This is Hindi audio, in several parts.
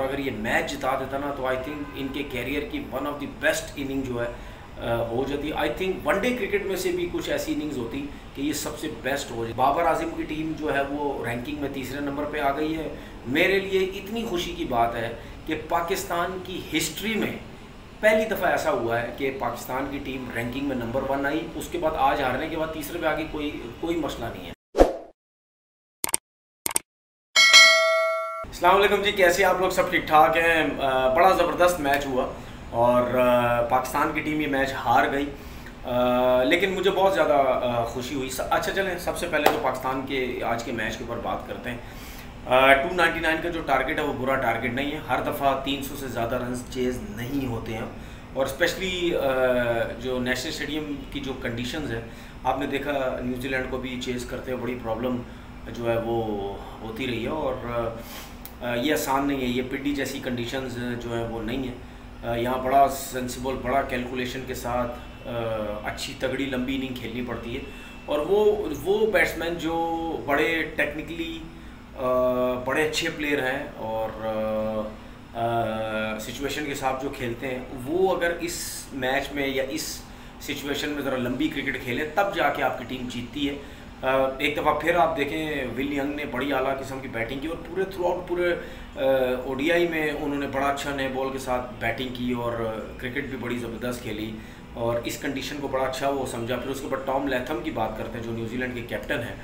और अगर ये मैच जिता देता ना तो आई थिंक इनके कैरियर की one of the best inning जो है हो जाती। आई थिंक वनडे क्रिकेट में से भी कुछ ऐसी इनिंग्स होती कि ये सबसे बेस्ट हो जाती। बाबर आजम की टीम जो है वो रैंकिंग में तीसरे नंबर पे आ गई है। मेरे लिए इतनी खुशी की बात है कि पाकिस्तान की हिस्ट्री में पहली दफ़ा ऐसा हुआ है कि पाकिस्तान की टीम रैंकिंग में नंबर 1 आई। उसके बाद आज हारने के बाद तीसरे पे आगे कोई मसला नहीं है। अस्सलाम वालेकुम जी, कैसे आप लोग? सब ठीक ठाक हैं। बड़ा ज़बरदस्त मैच हुआ और पाकिस्तान की टीम ये मैच हार गई, लेकिन मुझे बहुत ज़्यादा खुशी हुई। अच्छा चलें, सबसे पहले तो पाकिस्तान के आज के मैच के ऊपर बात करते हैं। 299 का जो टारगेट है वो बुरा टारगेट नहीं है। हर दफ़ा 300 से ज़्यादा रन चेज़ नहीं होते हैं और स्पेशली जो नेशनल स्टेडियम की जो कंडीशंस है, आपने देखा न्यूजीलैंड को भी चेज़ करते हुए बड़ी प्रॉब्लम जो है वो होती रही है और ये आसान नहीं है। ये पिड्डी जैसी कंडीशंस जो है वो नहीं है। यहाँ बड़ा सेंसिबल, बड़ा कैलकुलेशन के साथ अच्छी तगड़ी लंबी इनिंग खेलनी पड़ती है और वो बैट्समैन जो बड़े टेक्निकली बड़े अच्छे प्लेयर हैं और सिचुएशन के साथ जो खेलते हैं, वो अगर इस मैच में या इस सिचुएशन में ज़रा लंबी क्रिकेट खेलें तब जाके आपकी टीम जीतती है। एक दफ़ा फिर आप देखें, विल यंग ने बड़ी आला किस्म की बैटिंग की और पूरे थ्रूआउट पूरे ओडीआई में उन्होंने बड़ा अच्छा नए बॉल के साथ बैटिंग की और क्रिकेट भी बड़ी ज़बरदस्त खेली और इस कंडीशन को बड़ा अच्छा वो समझा। फिर उसके बाद टॉम लैथम की बात करते हैं जो न्यूजीलैंड के कैप्टन हैं।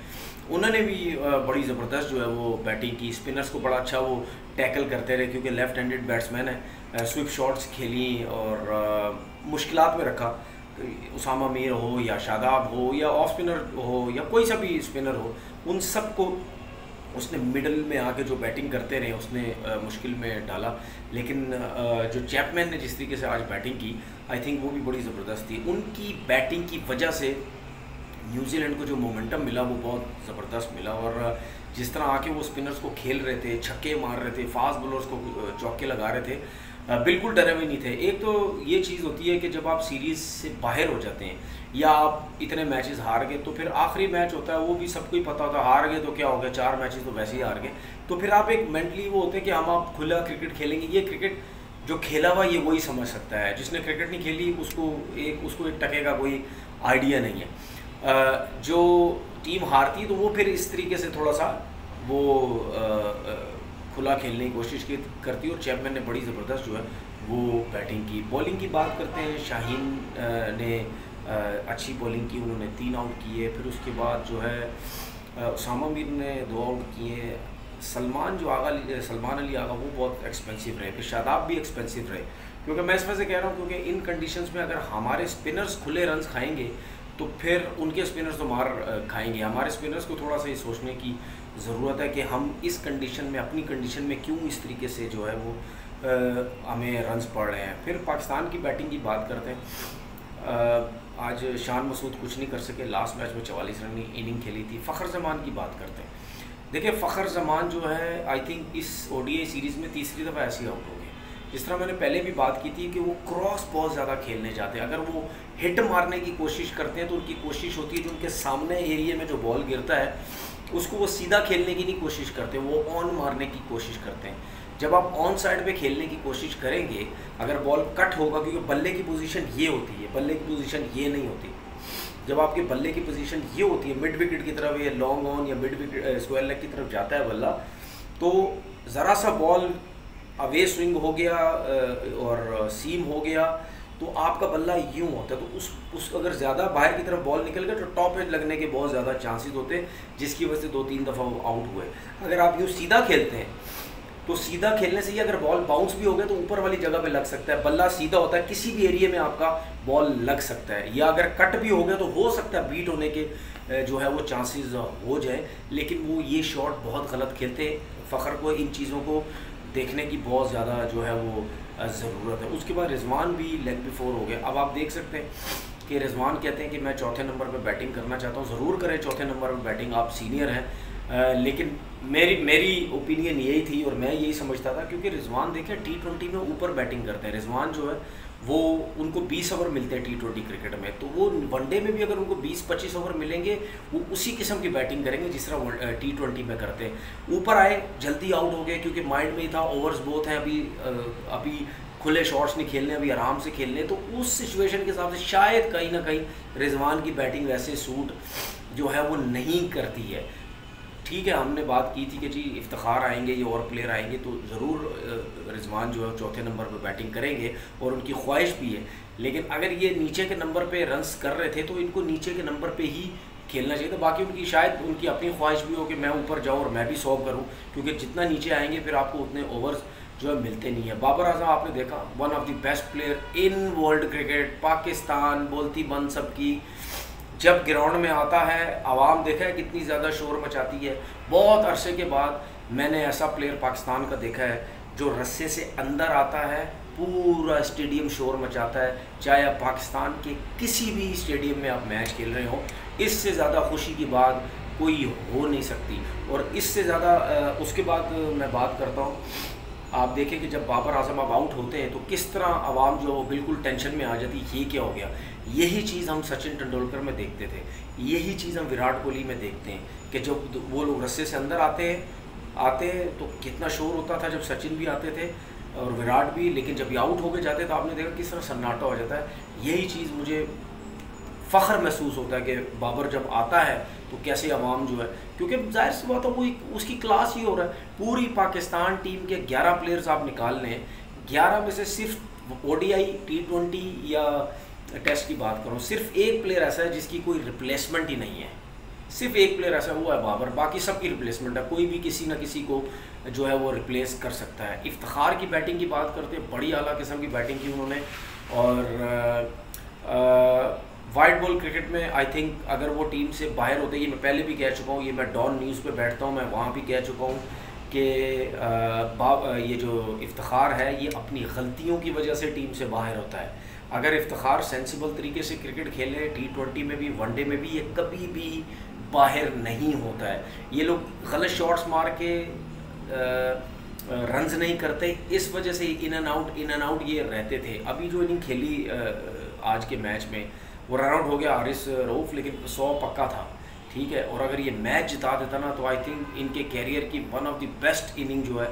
उन्होंने भी बड़ी ज़बरदस्त जो है वो बैटिंग की, स्पिनर्स को बड़ा अच्छा वो टैकल करते रहे क्योंकि लेफ्ट हैंडेड बैट्समैन है। स्विप शॉट्स खेली और मुश्किलात में रखा। उसामा मीर हो या शादाब हो या ऑफ स्पिनर हो या कोई सा भी स्पिनर हो, उन सब को उसने मिडल में आके जो बैटिंग करते रहे उसने मुश्किल में डाला। लेकिन जो चैपमैन ने जिस तरीके से आज बैटिंग की, आई थिंक वो भी बड़ी ज़बरदस्त थी। उनकी बैटिंग की वजह से न्यूजीलैंड को जो मोमेंटम मिला वो बहुत ज़बरदस्त मिला और जिस तरह आके वो स्पिनर्स को खेल रहे थे, छक्के मार रहे थे, फास्ट बॉलर्स को चौके लगा रहे थे, बिल्कुल डरे हुए नहीं थे। एक तो ये चीज़ होती है कि जब आप सीरीज़ से बाहर हो जाते हैं या आप इतने मैचेस हार गए तो फिर आखिरी मैच होता है, वो भी सबको ही पता होता है। हार गए तो क्या हो गया, 4 मैचेस तो वैसे ही हार गए। तो फिर आप एक मेंटली वो होते हैं कि हम आप खुला क्रिकेट खेलेंगे। ये क्रिकेट जो खेला हुआ ये वही समझ सकता है, जिसने क्रिकेट नहीं खेली उसको एक टके का कोई आइडिया नहीं है। जो टीम हारती है तो वो फिर इस तरीके से थोड़ा सा वो खुला खेलने की कोशिश की करती और चैपमैन ने बड़ी ज़बरदस्त जो है वो बैटिंग की। बॉलिंग की बात करते हैं, शाहीन ने अच्छी बॉलिंग की, उन्होंने 3 आउट किए। फिर उसके बाद जो है उसामा मीर ने 2 आउट किए। सलमान अली आगा वो बहुत एक्सपेंसिव रहे। फिर शादाब भी एक्सपेंसिव रहे क्योंकि मैं इस वजह से कह रहा हूँ क्योंकि इन कंडीशंस में अगर हमारे स्पिनर्स खुले रन खाएंगे तो फिर उनके स्पिनर्स तो मार खाएंगे। हमारे स्पिनर्स को थोड़ा सा ये सोचने की ज़रूरत है कि हम इस कंडीशन में, अपनी कंडीशन में क्यों इस तरीके से जो है वो हमें रन्स पड़ रहे हैं। फिर पाकिस्तान की बैटिंग की बात करते हैं। आज शान मसूद कुछ नहीं कर सके, लास्ट मैच में 44 रन की इनिंग खेली थी। फ़खर जमान की बात करते हैं। देखिए फ़खर जमान जो है आई थिंक इस ओडीआई सीरीज़ में 3री दफ़ा ऐसे ही आउट हो गए। जिस तरह मैंने पहले भी बात की थी कि वो क्रॉस बहुत ज़्यादा खेलने जाते हैं, अगर वो हिट मारने की कोशिश करते हैं तो उनकी कोशिश होती है जो उनके सामने एरिया में जो बॉल गिरता है उसको वो सीधा खेलने की नहीं कोशिश करते, वो ऑन मारने की कोशिश करते हैं। जब आप ऑन साइड पे खेलने की कोशिश करेंगे, अगर बॉल कट होगा क्योंकि बल्ले की पोजीशन ये होती है, बल्ले की पोजीशन ये नहीं होती। जब आपके बल्ले की पोजीशन ये होती है मिड विकेट की तरफ या लॉन्ग ऑन या मिड विकेट स्क्वायर लेग की तरफ जाता है बल्ला, तो ज़रा सा बॉल अवे स्विंग हो गया और सीम हो गया तो आपका बल्ला यूँ होता है। तो उस अगर ज़्यादा बाहर की तरफ बॉल निकल गया तो टॉप एज लगने के बहुत ज़्यादा चांसेस होते हैं, जिसकी वजह से 2-3 दफ़ा वो आउट हुए। अगर आप यूँ सीधा खेलते हैं तो सीधा खेलने से ही अगर बॉल बाउंस भी हो गया तो ऊपर वाली जगह पे लग सकता है। बल्ला सीधा होता है, किसी भी एरिया में आपका बॉल लग सकता है या अगर कट भी हो गया तो हो सकता है बीट होने के जो है वो चांसेस हो जाए। लेकिन वो ये शॉट बहुत गलत खेलते हैं। फ़खर को इन चीज़ों को देखने की बहुत ज़्यादा जो है वो ज़रूरत है। उसके बाद रिजवान भी लेग बिफोर हो गया। अब आप देख सकते हैं कि रिजवान कहते हैं कि मैं 4थे नंबर पर बैटिंग करना चाहता हूँ। ज़रूर करें 4थे नंबर पर बैटिंग, आप सीनियर हैं। लेकिन मेरी ओपिनियन यही थी और मैं यही समझता था, क्योंकि रिजवान देखिए T20 में ऊपर बैटिंग करते हैं। रिजवान जो है वो उनको 20 ओवर मिलते हैं T20 क्रिकेट में, तो वो वनडे में भी अगर उनको 20-25 ओवर मिलेंगे वो उसी किस्म की बैटिंग करेंगे जिस तरह T20 में करते हैं। ऊपर आए, जल्दी आउट हो गए क्योंकि माइंड में ही था ओवर्स बहुत हैं, अभी खुले शॉट्स नहीं खेलने, अभी आराम से खेलने। तो उस सिचुएशन के हिसाब से शायद कहीं ना कहीं रिजवान की बैटिंग वैसे सूट जो है वो नहीं करती है। ठीक है, हमने बात की थी कि जी इफ्तिखार आएंगे या और प्लेयर आएंगे तो ज़रूर रिजवान जो है चौथे नंबर पर बैटिंग करेंगे और उनकी ख्वाहिश भी है, लेकिन अगर ये नीचे के नंबर पे रन्स कर रहे थे तो इनको नीचे के नंबर पे ही खेलना चाहिए था। बाकी उनकी शायद उनकी अपनी ख्वाहिश भी हो कि मैं ऊपर जाऊँ और मैं भी सॉल्व करूँ, क्योंकि जितना नीचे आएंगे फिर आपको उतने ओवर्स जो है मिलते नहीं है। बाबर आजम आपने देखा, one of the best player in world cricket, Pakistan बोलती बन सबकी, जब ग्राउंड में आता है आवाम देखा है कितनी ज़्यादा शोर मचाती है। बहुत अरसे के बाद मैंने ऐसा प्लेयर पाकिस्तान का देखा है जो रस्से से अंदर आता है, पूरा स्टेडियम शोर मचाता है, चाहे आप पाकिस्तान के किसी भी स्टेडियम में आप मैच खेल रहे हो। इससे ज़्यादा खुशी की बात कोई हो नहीं सकती। और इससे ज़्यादा उसके बाद मैं बात करता हूँ, आप देखें कि जब बाबर आजम अब आउट होते हैं तो किस तरह आवाम जो है वो बिल्कुल टेंशन में आ जाती, ये क्या हो गया। यही चीज़ हम सचिन तेंदुलकर में देखते थे, यही चीज़ हम विराट कोहली में देखते हैं कि जब वो लोग रस्से से अंदर आते हैं तो कितना शोर होता था, जब सचिन भी आते थे और विराट भी, लेकिन जब ये आउट होके जाते थे आपने देखा किस तरह सन्नाटा हो जाता है। यही चीज़ मुझे फ़ख्र महसूस होता है कि बाबर जब आता है तो कैसे आवाम जो है, क्योंकि जाहिर सी बात है वो उसकी क्लास ही हो रहा है। पूरी पाकिस्तान टीम के 11 प्लेयर्स आप निकाल लें, 11 में से सिर्फ ODI T20 या टेस्ट की बात करूँ, सिर्फ एक प्लेयर ऐसा है जिसकी कोई रिप्लेसमेंट ही नहीं है। सिर्फ एक प्लेयर ऐसा हुआ है बाबर, बाकी सबकी रिप्लेसमेंट है, कोई भी किसी ना किसी को जो है वो रिप्लेस कर सकता है। इफ्तिखार की बैटिंग की बात करते हैं, बड़ी आला किस्म की बैटिंग की उन्होंने, और वाइट बॉल क्रिकेट में आई थिंक अगर वो टीम से बाहर होते, ये मैं पहले भी कह चुका हूँ, ये मैं डॉन न्यूज़ पे बैठता हूँ, मैं वहाँ भी कह चुका हूँ कि ये जो इफ्तिखार है ये अपनी गलतियों की वजह से टीम से बाहर होता है। अगर इफ्तिखार सेंसिबल तरीके से क्रिकेट खेले T20 में भी वनडे में भी, ये कभी भी बाहर नहीं होता है। ये लोग गलत शॉट्स मार के रन्स नहीं करते, इस वजह से इन एंड आउट ये रहते थे। अभी जो इनिंग खेली आज के मैच में वो रन आउट हो गया हारिस रऊफ, लेकिन 100 पक्का था, ठीक है। और अगर ये मैच जिता देता ना तो आई थिंक इनके कैरियर की one of the best inning जो है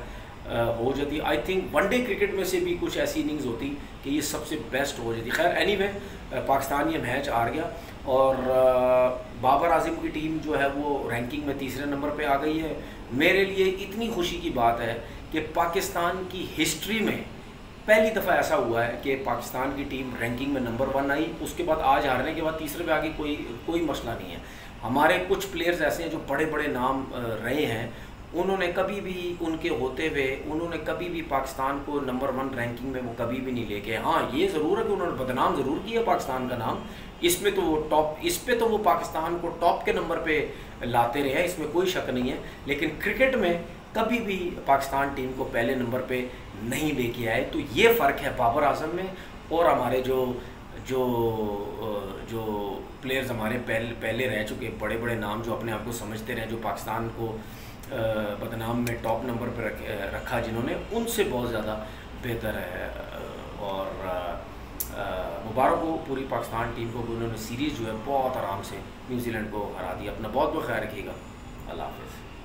हो जाती। आई थिंक वनडे क्रिकेट में से भी कुछ ऐसी इनिंग्स होती कि ये सबसे बेस्ट हो जाती। खैर एनीवे पाकिस्तान ये मैच हार गया और बाबर आजम की टीम जो है वो रैंकिंग में तीसरे नंबर पे आ गई है। मेरे लिए इतनी खुशी की बात है कि पाकिस्तान की हिस्ट्री में पहली दफ़ा ऐसा हुआ है कि पाकिस्तान की टीम रैंकिंग में नंबर 1 आई, उसके बाद आज हारने के बाद तीसरे पे आ गई, कोई मसला नहीं है। हमारे कुछ प्लेयर्स ऐसे हैं जो बड़े बड़े नाम रहे हैं, उन्होंने कभी भी उनके होते हुए उन्होंने कभी भी पाकिस्तान को नंबर 1 रैंकिंग में वो कभी भी नहीं लेके, हाँ ये ज़रूर है कि उन्होंने बदनाम ज़रूर किया पाकिस्तान का नाम, इसमें तो वो इस पे तो वो पाकिस्तान को टॉप के नंबर पे लाते रहे हैं, इसमें कोई शक नहीं है। लेकिन क्रिकेट में कभी भी पाकिस्तान टीम को पहले नंबर पे नहीं लेके आए, तो ये फ़र्क है बाबर आजम में और हमारे जो जो जो प्लेयर्स हमारे पहले रह चुके बड़े बड़े नाम जो अपने आप को समझते रहे, जो पाकिस्तान को बदनाम में टॉप नंबर पर रखा, जिन्होंने उनसे बहुत ज़्यादा बेहतर है। और मुबारक हो पूरी पाकिस्तान टीम को, उन्होंने सीरीज़ जो है बहुत आराम से न्यूजीलैंड को हरा दिया। अपना बहुत ख्याल रखिएगा, अल्लाह हाफ़िज़।